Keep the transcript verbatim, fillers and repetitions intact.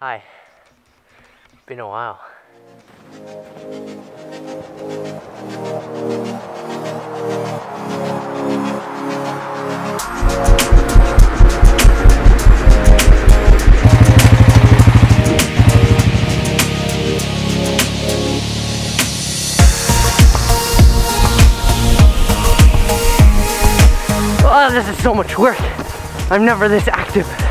Hi, been a while. Oh, this is so much work. I'm never this active.